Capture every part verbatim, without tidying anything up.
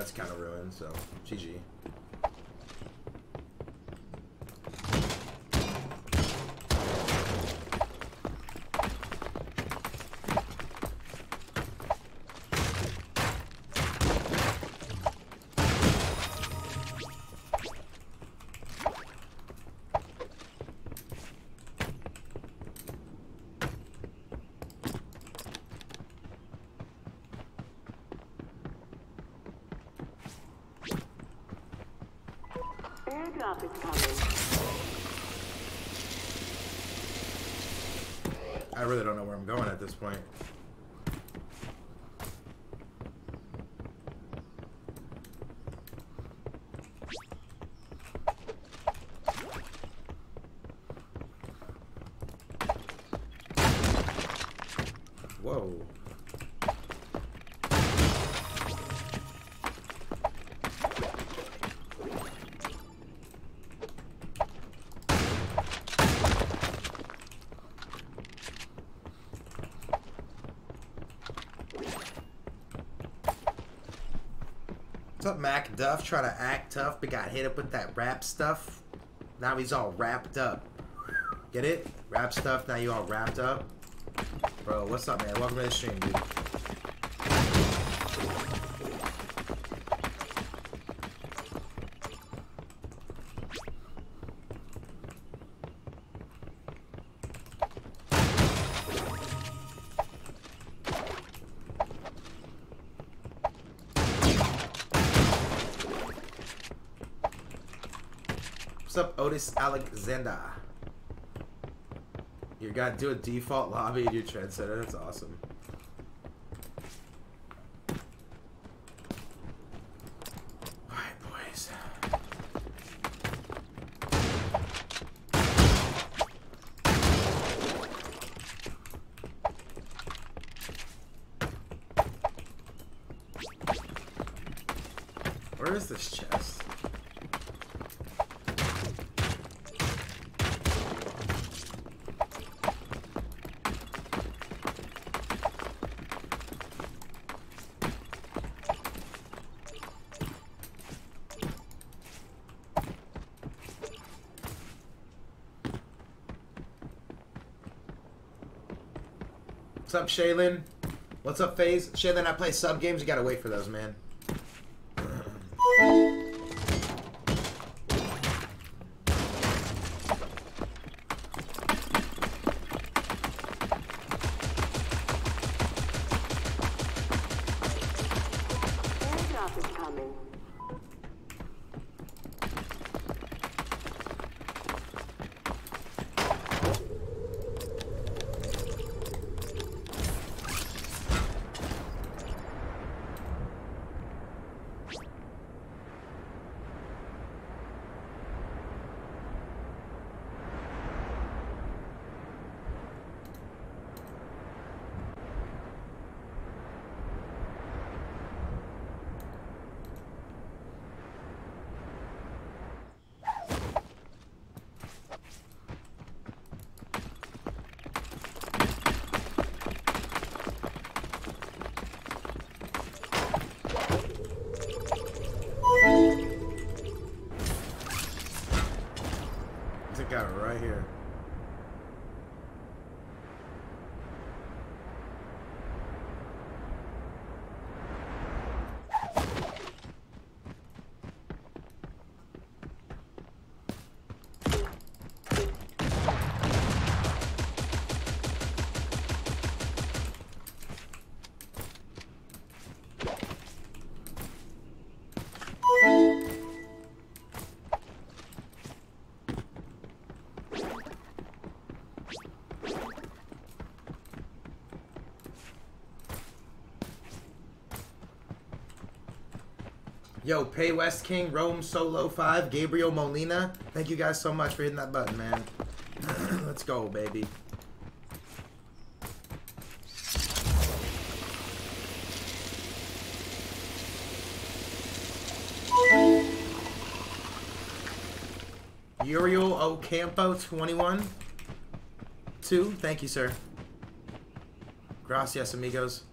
that's kind of ruined, so G G. I really don't know where I'm going at this point. Whoa. Mac Duff try to act tough but got hit up with that rap stuff. Now he's all wrapped up. Get it? Rap stuff, now you all wrapped up. Bro, what's up, man? Welcome to the stream, dude. Otis Alexander. You gotta do a default lobby in your trendsetter. That's awesome. Alright, boys. Where is this chest? What's up, Shaylin? What's up, FaZe? Shaylin, I play sub games. You gotta wait for those, man. Yo, Pay West King, Rome Solo five, Gabriel Molina. Thank you guys so much for hitting that button, man. Let's go, baby. Uriel Ocampo, twenty-one two. Thank you, sir. Gracias, amigos.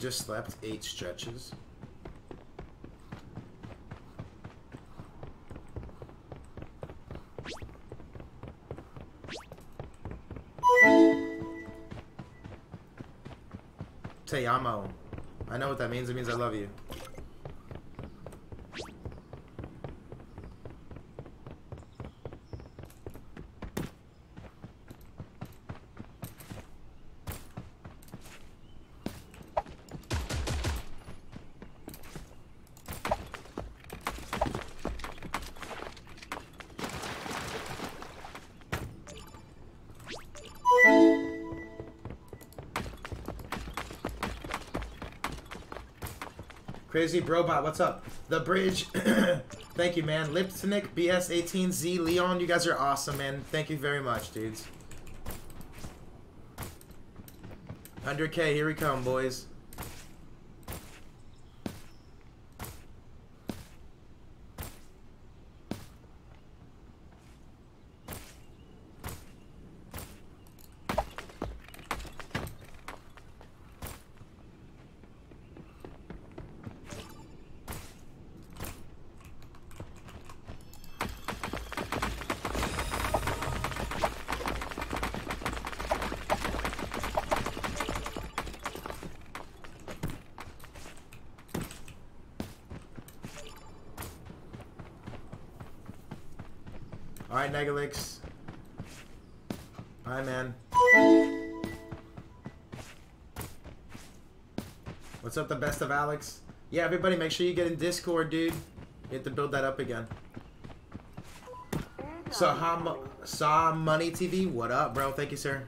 just slapped eight stretches. Te amo. I know what that means. It means I love you. Crazy Brobot, what's up? The Bridge, thank you, man. Lipsnick, B S eighteen Z, Leon, you guys are awesome, man. Thank you very much, dudes. one hundred K, here we come, boys. Alright, Negalix. Hi, man. What's up, the best of Alex? Yeah, everybody, make sure you get in Discord, dude. You have to build that up again. So, Sahmoney T V, what up, bro? Thank you, sir.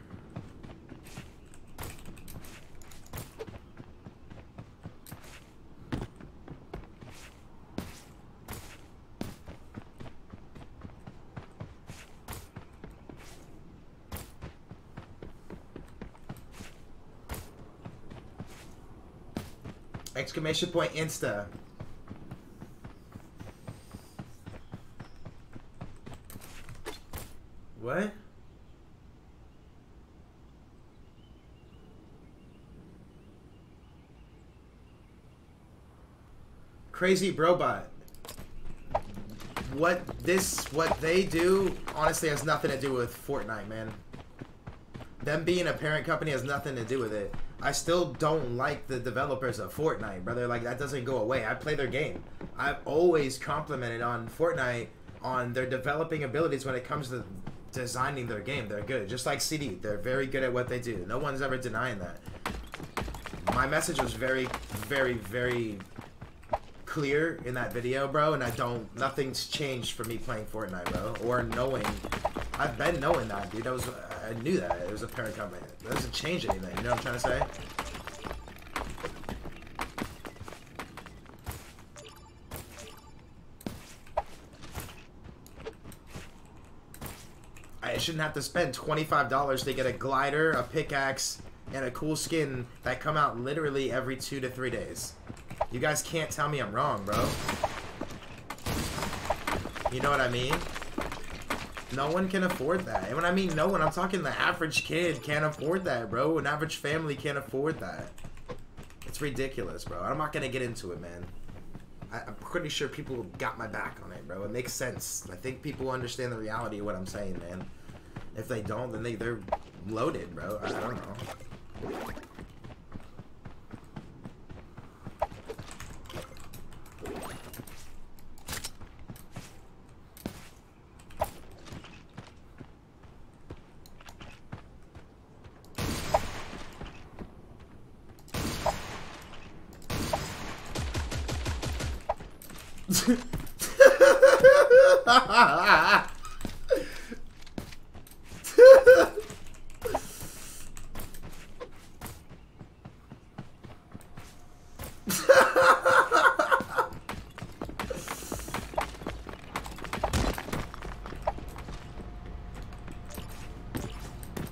Exclamation point Insta. What? Crazy Brobot. What this, what they do, honestly has nothing to do with Fortnite, man. Them being a parent company has nothing to do with it. I still don't like the developers of Fortnite, brother. Like, that doesn't go away. I play their game. I've always complimented on Fortnite on their developing abilities when it comes to designing their game. They're good. Just like C D, they're very good at what they do. No one's ever denying that. My message was very, very, very clear in that video, bro, and I don't, nothing's changed for me playing Fortnite, bro, or knowing. I've been knowing that, dude. I was, I knew that. It was a parent company. That doesn't change anything. You know what I'm trying to say? I shouldn't have to spend twenty-five dollars to get a glider, a pickaxe, and a cool skin that come out literally every two to three days. You guys can't tell me I'm wrong, bro. You know what I mean? No one can afford that. And when I mean no one, I'm talking the average kid can't afford that, bro. An average family can't afford that. It's ridiculous, bro. I'm not going to get into it, man. I, I'm pretty sure people got my back on it, bro. It makes sense. I think people understand the reality of what I'm saying, man. If they don't, then they, they're loaded, bro. I, I don't know.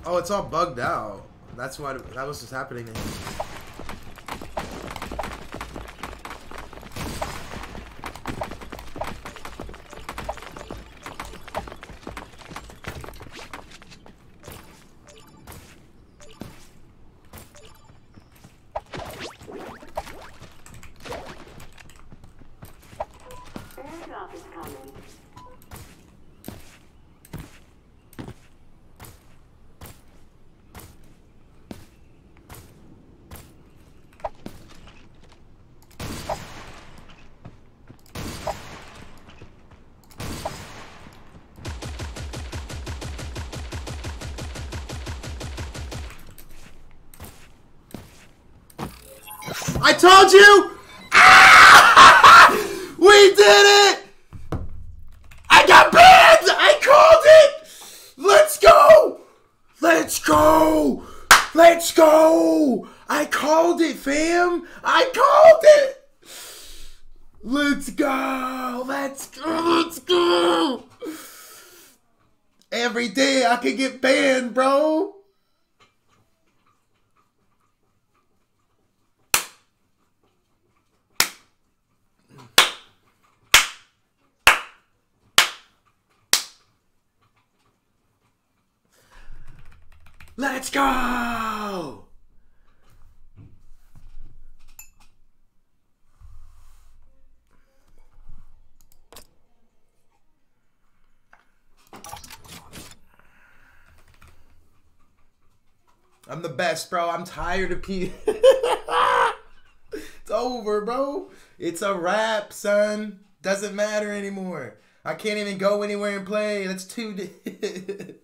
Oh, it's all bugged out. That's what that was just happening to him. told you! Ah! We did it! I got banned! I called it! Let's go! Let's go! Let's go! I called it, fam! I called it! Let's go! Let's go! Let's go! Every day I could get banned, bro! Let's go! I'm the best, bro. I'm tired of P. It's over, bro. It's a wrap, son. Doesn't matter anymore. I can't even go anywhere and play. That's too.